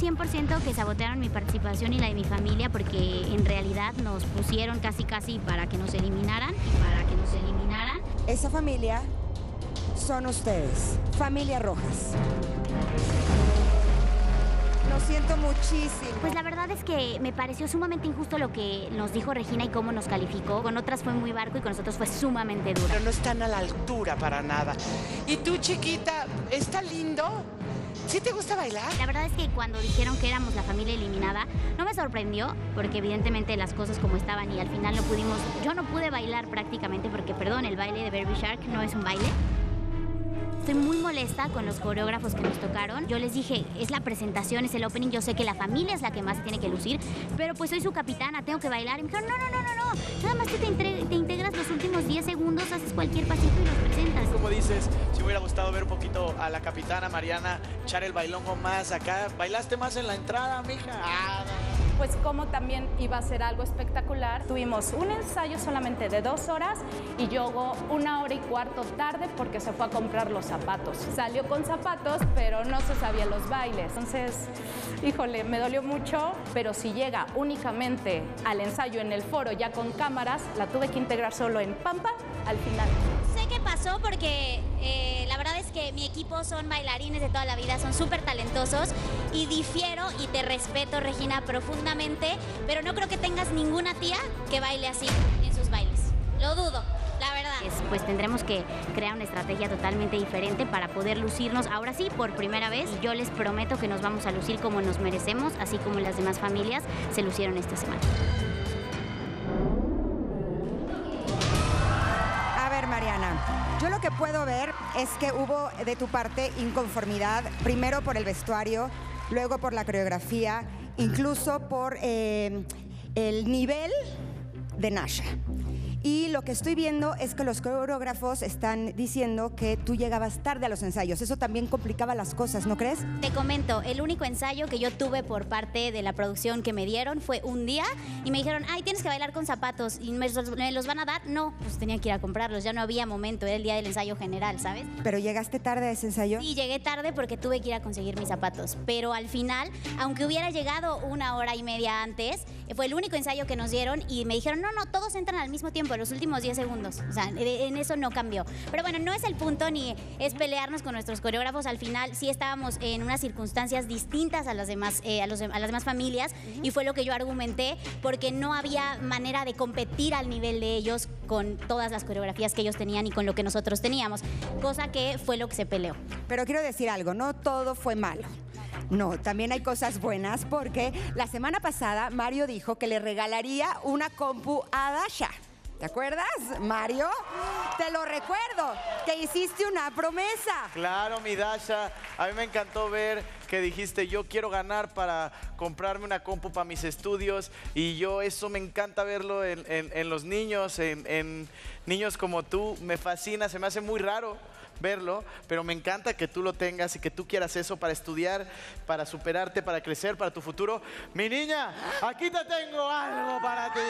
100% que sabotearon mi participación y la de mi familia, porque en realidad nos pusieron casi para que nos eliminaran Esa familia son ustedes, familia Rojas. Lo siento muchísimo. Pues la verdad es que me pareció sumamente injusto lo que nos dijo Regina y cómo nos calificó. Con otras fue muy barco y con nosotros fue sumamente duro. Pero no están a la altura para nada. Y tú, chiquita, ¿está lindo? ¿Sí te gusta bailar? La verdad es que cuando dijeron que éramos la familia eliminada, no me sorprendió, porque evidentemente las cosas como estaban y al final no pudimos... Yo no pude bailar prácticamente porque, perdón, el baile de Baby Shark no es un baile. Estoy muy molesta con los coreógrafos que nos tocaron. Yo les dije, es la presentación, es el opening, yo sé que la familia es la que más tiene que lucir, pero pues soy su capitana, tengo que bailar. Y me dijeron, no, nada más que te integras los últimos 10 segundos, haces cualquier pasito y los presentas. Como dices, si me hubiera gustado ver un poquito a la capitana Mariana echar el bailongo más acá. ¿Bailaste más en la entrada, mija? Ah, no. Pues como también iba a ser algo espectacular, tuvimos un ensayo solamente de 2 horas y llegó 1:15 tarde porque se fue a comprar los zapatos. Salió con zapatos, pero no se sabía los bailes. Entonces, híjole, me dolió mucho, pero si llega únicamente al ensayo en el foro ya con cámaras, la tuve que integrar solo en Pampa al final. Sé que pasó porque la verdad es que mi equipo son bailarines de toda la vida, son súper talentosos y difiero y te respeto, Regina, profundamente, pero no creo que tengas ninguna tía que baile así en sus bailes. Lo dudo, la verdad. Pues tendremos que crear una estrategia totalmente diferente para poder lucirnos ahora sí por primera vez. Yo les prometo que nos vamos a lucir como nos merecemos, así como las demás familias se lucieron esta semana. A ver, Mariana, yo lo que puedo ver es que hubo de tu parte inconformidad, primero por el vestuario, luego por la coreografía, incluso por el nivel de Dasha. Y lo que estoy viendo es que los coreógrafos están diciendo que tú llegabas tarde a los ensayos. Eso también complicaba las cosas, ¿no crees? Te comento, el único ensayo que yo tuve por parte de la producción que me dieron fue un día y me dijeron, ay, tienes que bailar con zapatos y me los van a dar. No, pues tenía que ir a comprarlos, ya no había momento, era el día del ensayo general, ¿sabes? ¿Pero llegaste tarde a ese ensayo? Sí, llegué tarde porque tuve que ir a conseguir mis zapatos. Pero al final, aunque hubiera llegado 1:30 antes, fue el único ensayo que nos dieron y me dijeron, no, todos entran al mismo tiempo. Los últimos 10 segundos, o sea, en eso no cambió. Pero bueno, no es el punto ni es pelearnos con nuestros coreógrafos. Al final sí estábamos en unas circunstancias distintas a las demás, a las demás familias y fue lo que yo argumenté porque no había manera de competir al nivel de ellos con todas las coreografías que ellos tenían y con lo que nosotros teníamos, cosa que fue lo que se peleó. Pero quiero decir algo, no todo fue malo. No, también hay cosas buenas porque la semana pasada Mario dijo que le regalaría una compu a Dasha. ¿Te acuerdas, Mario? Te lo recuerdo, que hiciste una promesa. Claro, mi Dasha. A mí me encantó ver que dijiste, yo quiero ganar para comprarme una compu para mis estudios. Y yo eso me encanta verlo en los niños, en niños como tú. Me fascina, se me hace muy raro verlo, pero me encanta que tú lo tengas y que tú quieras eso para estudiar, para superarte, para crecer, para tu futuro. Mi niña, aquí te tengo algo para ti.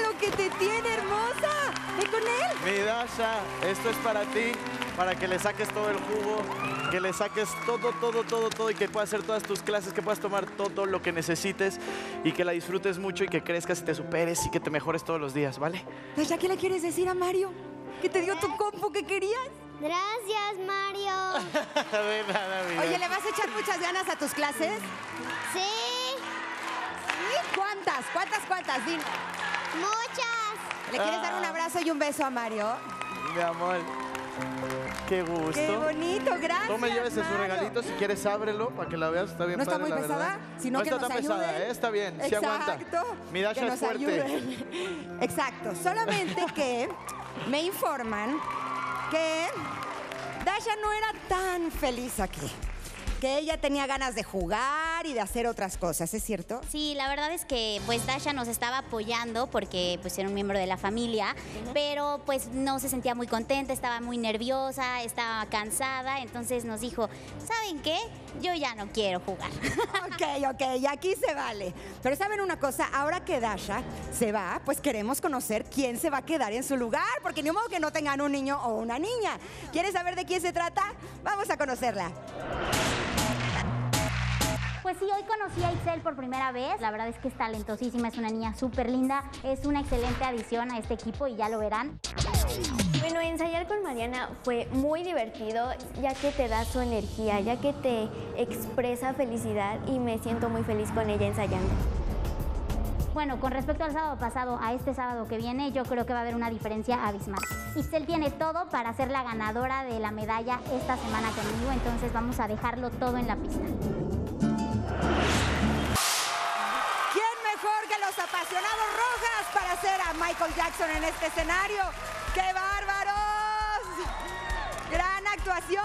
Lo que te tiene, hermosa. Ve con él. Mi Dasha, esto es para ti, para que le saques todo el jugo, que le saques todo y que puedas hacer todas tus clases, que puedas tomar todo lo que necesites y que la disfrutes mucho y que crezcas y te superes y que te mejores todos los días, ¿vale? Dasha, ¿qué le quieres decir a Mario? Que te dio tu compu que querías. Gracias, Mario. De nada, mira. Oye, ¿le vas a echar muchas ganas a tus clases? Sí. ¿Cuántas? Dime. Muchas. ¿Le quieres dar un abrazo y un beso a Mario? Mi amor, qué gusto. Qué bonito, gracias. No me lleves su regalito, si quieres ábrelo para que la veas, está bien. No padre, está muy pesada, sino no que está nos tan ayuden. Pesada, está bien, exacto, sí aguanta. Exacto. Mi Dasha es fuerte. Ayuden. Exacto, solamente que me informan que Dasha no era tan feliz aquí. Que ella tenía ganas de jugar y de hacer otras cosas, ¿es cierto? Sí, la verdad es que pues Dasha nos estaba apoyando porque pues era un miembro de la familia, pero pues no se sentía muy contenta, estaba muy nerviosa, estaba cansada, entonces nos dijo, ¿saben qué? Yo ya no quiero jugar. Ok, y aquí se vale. Pero ¿saben una cosa? Ahora que Dasha se va, pues queremos conocer quién se va a quedar en su lugar, porque ni modo que no tengan un niño o una niña. ¿Quieres saber de quién se trata? Vamos a conocerla. Pues sí, hoy conocí a Itzel por primera vez. La verdad es que es talentosísima, es una niña súper linda. Es una excelente adición a este equipo y ya lo verán. Bueno, ensayar con Mariana fue muy divertido, ya que te da su energía, ya que te expresa felicidad y me siento muy feliz con ella ensayando. Bueno, con respecto al sábado pasado, a este sábado que viene, yo creo que va a haber una diferencia abismal. Itzel tiene todo para ser la ganadora de la medalla esta semana conmigo, entonces vamos a dejarlo todo en la pista. ¿Quién mejor que los apasionados Rojas para hacer a Michael Jackson en este escenario? ¡Qué bárbaros! ¡Gran actuación!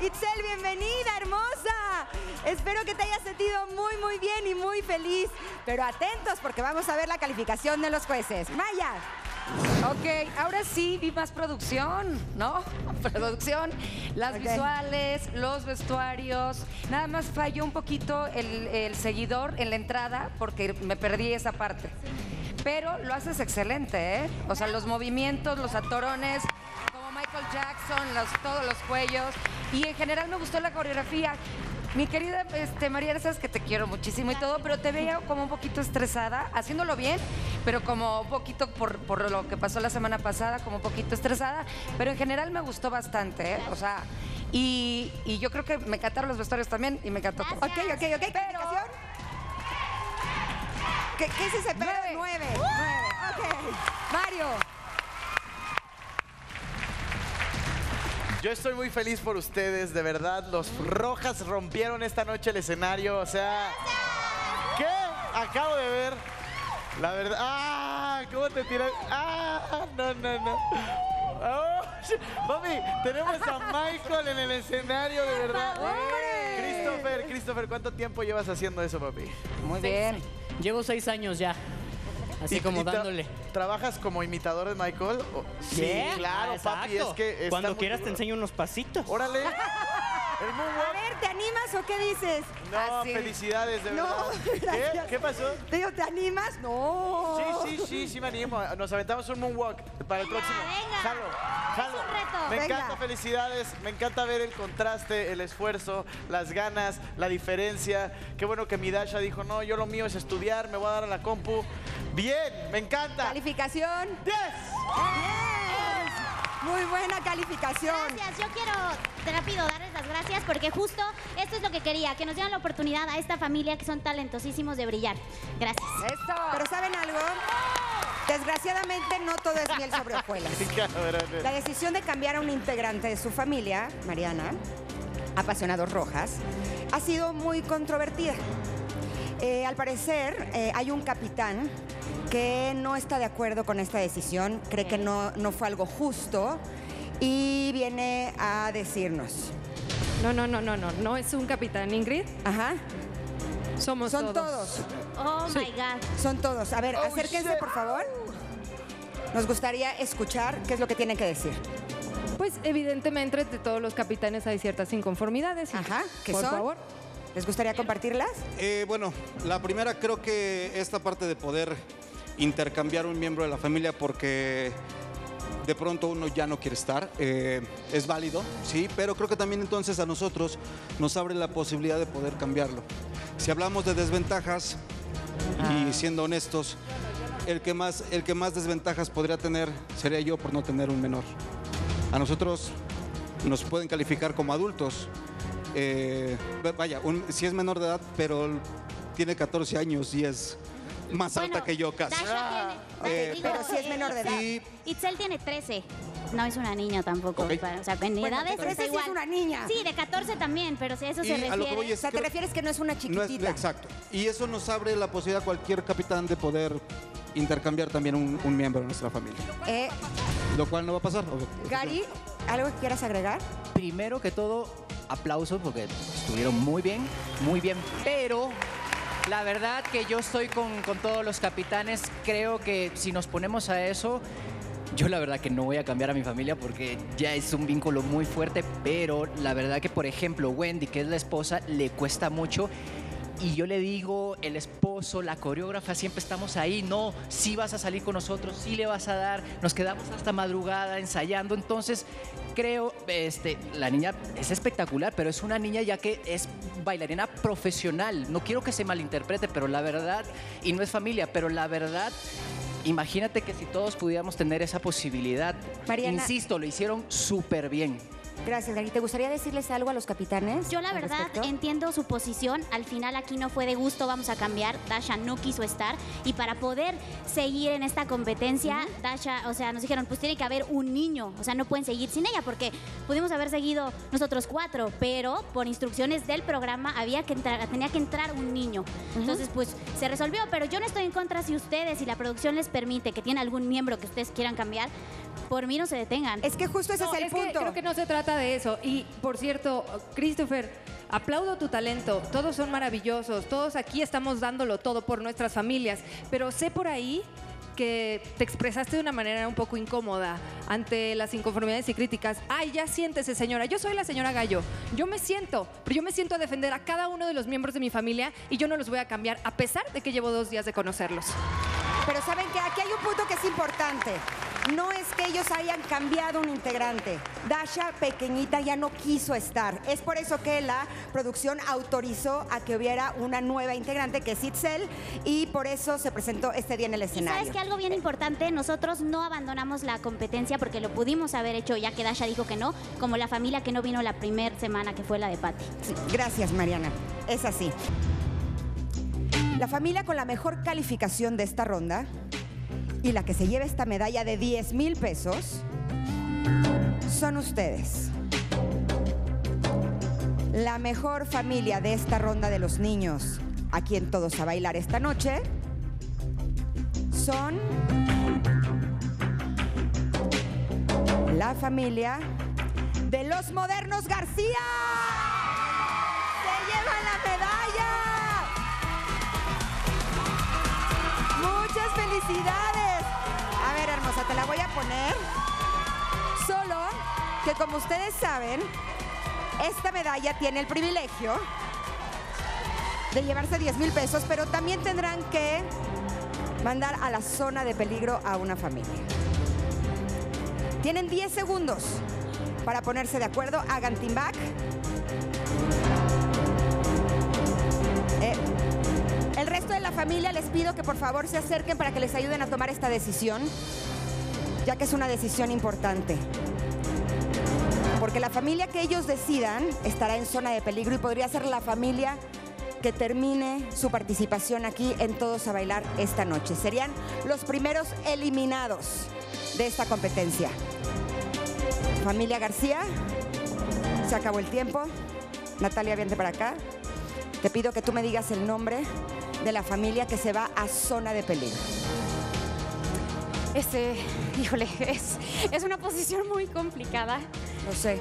Itzel, bienvenida, hermosa. Espero que te hayas sentido muy, muy bien y muy feliz. Pero atentos porque vamos a ver la calificación de los jueces. ¡Maya! Ok, ahora sí vi más producción, ¿no? Producción, las visuales, los vestuarios. Nada más falló un poquito el seguidor en la entrada porque me perdí esa parte. Pero lo haces excelente, ¿eh? O sea, los movimientos, los atorones, como Michael Jackson, todos los cuellos. Y en general me gustó la coreografía. Mi querida Mariana, sabes que te quiero muchísimo y todo, pero te veo como un poquito estresada, haciéndolo bien, pero como un poquito por lo que pasó la semana pasada, como un poquito estresada, pero en general me gustó bastante, ¿eh? O sea, y yo creo que me encantaron los vestuarios también y me encantó. Todo. Ok. Pero... ¿Qué es ese perro? 9. Ok. Mario. Yo estoy muy feliz por ustedes, de verdad. Los Rojas rompieron esta noche el escenario, o sea... ¿Qué? Acabo de ver. La verdad... ¡Ah! ¿Cómo te tiras? ¡Ah! No. Oh, mami, tenemos a Michael en el escenario, de verdad. Christopher, ¿cuánto tiempo llevas haciendo eso, papi? Muy bien. Llevo 6 años ya. Así como dándole. ¿Trabajas como imitador de Michael? Sí, claro, papi, es que... Cuando quieras te enseño unos pasitos. ¡Órale! A ver, ¿te animas o qué dices? No, felicidades, de verdad. No, ¿qué pasó? Te digo, ¿te animas? No. Sí, me animo. Nos aventamos un moonwalk para el próximo. Venga, jalo. Es un reto. Me encanta, felicidades. Me encanta ver el contraste, el esfuerzo, las ganas, la diferencia. Qué bueno que mi Dasha dijo, no, yo lo mío es estudiar, me voy a dar a la compu. Bien, me encanta. Calificación. 10. Muy buena calificación. Gracias, yo quiero rápido darles las gracias porque justo esto es lo que quería, que nos dieran la oportunidad a esta familia que son talentosísimos de brillar. Gracias. Esto. Pero ¿saben algo? Desgraciadamente no todo es miel sobre hojuelas. La decisión de cambiar a un integrante de su familia, Mariana, apasionados Rojas, ha sido muy controvertida. Al parecer hay un capitán que no está de acuerdo con esta decisión, cree que no fue algo justo y viene a decirnos. No es un capitán, Ingrid. Ajá. Son todos. Oh, sí. My God. Son todos. A ver, acérquense, por favor. Nos gustaría escuchar qué es lo que tienen que decir. Pues evidentemente entre todos los capitanes hay ciertas inconformidades. Ajá, ¿qué son? Por favor. ¿Les gustaría compartirlas? Bueno, la primera creo que esta parte de poder intercambiar un miembro de la familia porque de pronto uno ya no quiere estar, es válido, sí, pero creo que también entonces a nosotros nos abre la posibilidad de poder cambiarlo. Si hablamos de desventajas, y siendo honestos, el que más desventajas podría tener sería yo por no tener un menor. A nosotros nos pueden calificar como adultos. Si es menor de edad, pero tiene 14 años y es más alta que yo casi. Pero si es menor de edad. Itzel tiene 13. No es una niña tampoco. Okay. O sea, en edades de 13 sí es una niña. Sí, de 14 también, pero si a eso se refiere. A lo que voy es, o sea, te refieres que no es una chiquitita. Exacto. Y eso nos abre la posibilidad a cualquier capitán de poder intercambiar también un miembro de nuestra familia. Lo cual no va a pasar. Gary, ¿algo que quieras agregar? Primero que todo... Aplausos porque estuvieron muy bien, pero la verdad que yo estoy con todos los capitanes. Creo que si nos ponemos a eso, yo la verdad que no voy a cambiar a mi familia porque ya es un vínculo muy fuerte, pero la verdad que, por ejemplo, Wendy, que es la esposa, le cuesta mucho y yo le digo, el esposo, la coreógrafa, siempre estamos ahí, no, sí vas a salir con nosotros, sí le vas a dar, nos quedamos hasta madrugada ensayando, entonces creo, la niña es espectacular, pero es una niña ya que es bailarina profesional, no quiero que se malinterprete, pero la verdad, y no es familia, pero la verdad, imagínate que si todos pudiéramos tener esa posibilidad, Mariana, insisto, lo hicieron súper bien. Gracias, Gary. ¿Te gustaría decirles algo a los capitanes? Yo la verdad entiendo su posición. Al final aquí no fue de gusto, vamos a cambiar. Dasha no quiso estar. Y para poder seguir en esta competencia, Dasha, o sea, nos dijeron, pues tiene que haber un niño. O sea, no pueden seguir sin ella porque pudimos haber seguido nosotros cuatro, pero por instrucciones del programa había que entrar, tenía que entrar un niño. Entonces, pues se resolvió. Pero yo no estoy en contra si ustedes, si la producción les permite que tiene algún miembro que ustedes quieran cambiar, por mí no se detengan. Es que justo ese es el punto. Creo que no se trata de eso. Y, por cierto, Christopher, aplaudo tu talento. Todos son maravillosos. Todos aquí estamos dándolo todo por nuestras familias. Pero sé por ahí que te expresaste de una manera un poco incómoda ante las inconformidades y críticas. Ay, ya siéntese, señora. Yo soy la señora Gallo. Yo me siento, pero yo me siento a defender a cada uno de los miembros de mi familia y yo no los voy a cambiar, a pesar de que llevo 2 días de conocerlos. Pero saben que aquí hay un punto que es importante. No es que ellos hayan cambiado un integrante. Dasha, pequeñita, ya no quiso estar. Es por eso que la producción autorizó a que hubiera una nueva integrante, que es Itzel, y por eso se presentó este día en el escenario. ¿Y sabes que algo bien importante? Nosotros no abandonamos la competencia porque lo pudimos haber hecho, ya que Dasha dijo que no, como la familia que no vino la primera semana, que fue la de Pati. Sí, gracias, Mariana. Es así. La familia con la mejor calificación de esta ronda y la que se lleva esta medalla de 10,000 pesos son ustedes. La mejor familia de esta ronda de los niños, aquí en Todos a Bailar esta noche, son la familia de los modernos García. ¡Se llevan la medalla! ¡Muchas felicidades! Hermosa, te la voy a poner, solo que como ustedes saben, esta medalla tiene el privilegio de llevarse 10,000 pesos, pero también tendrán que mandar a la zona de peligro a una familia. Tienen 10 segundos para ponerse de acuerdo, hagan team back. El resto de la familia les pido que por favor se acerquen para que les ayuden a tomar esta decisión, ya que es una decisión importante. Porque la familia que ellos decidan estará en zona de peligro y podría ser la familia que termine su participación aquí en Todos a Bailar esta noche. Serían los primeros eliminados de esta competencia. Familia García, se acabó el tiempo. Natalia, vente para acá. Te pido que tú me digas el nombre de la familia que se va a zona de peligro. Híjole, es una posición muy complicada. No sé.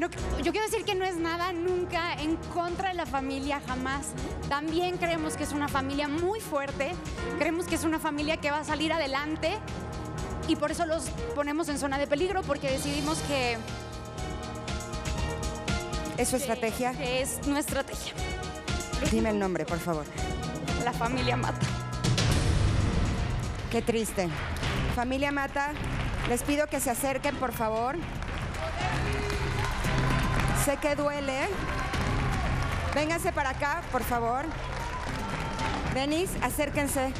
No, yo quiero decir que no es nada nunca en contra de la familia, jamás. También creemos que es una familia muy fuerte, creemos que es una familia que va a salir adelante y por eso los ponemos en zona de peligro, porque decidimos que... ¿Es su estrategia? Es nuestra estrategia. Dime el nombre, por favor. La familia Mata. Qué triste. Familia Mata, les pido que se acerquen, por favor. Sé que duele. Vénganse para acá, por favor. Denis, acérquense,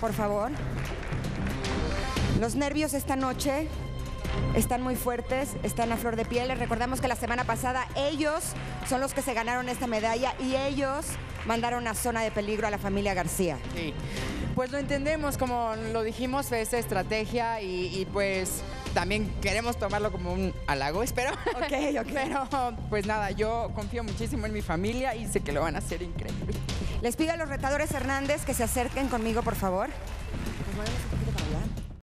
por favor. Los nervios esta noche... están muy fuertes, están a flor de piel. Les recordamos que la semana pasada ellos son los que se ganaron esta medalla y ellos mandaron a zona de peligro a la familia García. Sí, pues lo entendemos, como lo dijimos, es estrategia y pues también queremos tomarlo como un halago, espero. Ok. Pero pues nada, yo confío muchísimo en mi familia y sé que lo van a hacer increíble. Les pido a los retadores Hernández que se acerquen conmigo, por favor.